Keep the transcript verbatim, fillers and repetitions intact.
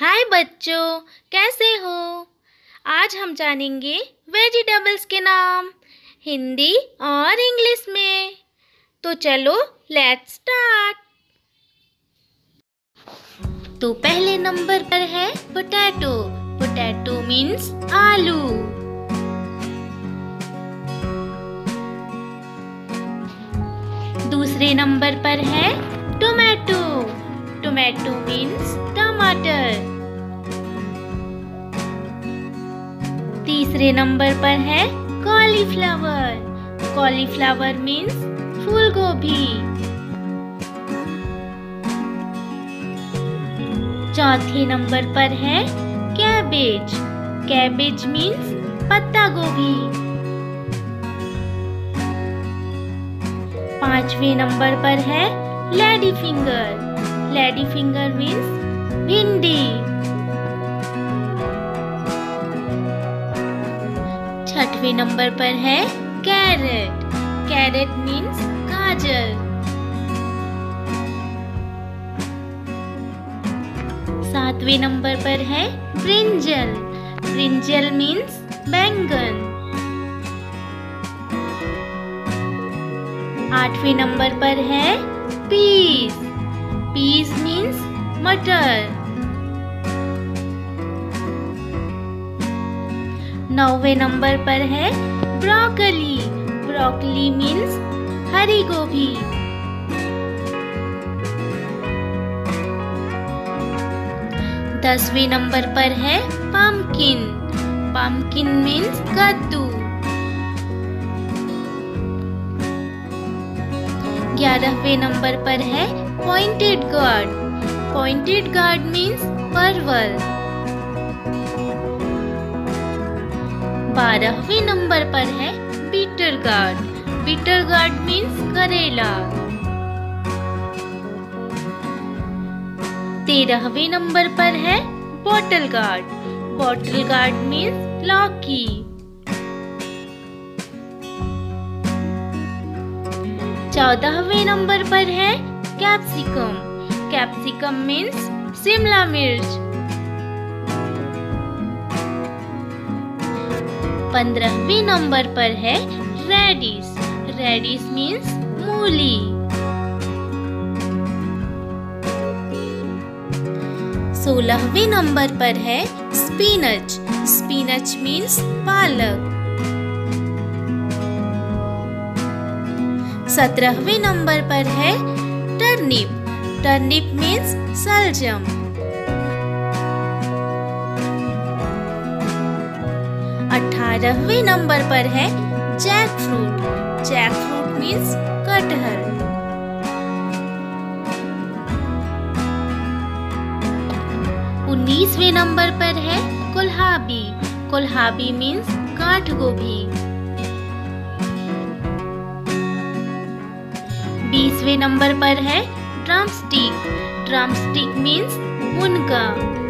हाय बच्चों, कैसे हो? आज हम जानेंगे वेजिटेबल्स के नाम हिंदी और इंग्लिश में। तो चलो लेट्स स्टार्ट। तो पहले नंबर पर है पोटैटो। पोटैटो मीन्स आलू। दूसरे नंबर पर है टोमेटो। टोमेटो मीन्स टमाटर। तीसरे नंबर पर है कॉलीफ्लावर। कॉलीफ्लावर मीन्स फूल गोभी। चौथे नंबर पर है कैबेज। कैबेज मीन्स पत्ता गोभी। पांचवें नंबर पर है lady finger. Lady finger means भिंडी। छठवें नंबर पर है कैरेट। कैरेट मीन्स गाजर। सातवें नंबर पर है ब्रिंजल। ब्रिंजल मीन्स बैंगन। आठवें नंबर पर है पीस। पीस मीन्स मटर। नौवें नंबर पर है ब्रोकली। ब्रोकली मीन्स हरी गोभी। दसवें नंबर पर है पम्पकिन। पम्पकिन मीन्स कद्दू। ग्यारहवें नंबर पर है pointed gourd. Pointed gourd means परवल। बारहवें नंबर पर है bitter gourd. Bitter gourd means करेला। तेरहवें नंबर पर है bottle gourd. Bottle gourd means लौकी। चौदहवें नंबर पर है कैप्सिकम। कैप्सिकम मीन्स शिमला मिर्च। पंद्रहवें नंबर पर है रेडिश। रेडिश मीन्स मूली। सोलहवें नंबर पर है स्पिनच। स्पिनच मीन्स पालक। सत्रहवें नंबर पर है टर्निप। टर्निप मीन्स सलजम। अठारहवें नंबर पर है जैकफ्रूट। जैकफ्रूट मीन्स कटहल। उन्नीसवें नंबर पर है कोल्हाबी। कोल्हाबी मीन्स गांठ गोभी। बीसवें नंबर पर है ड्रमस्टिक। ड्रमस्टिक मीन्स मुनगा।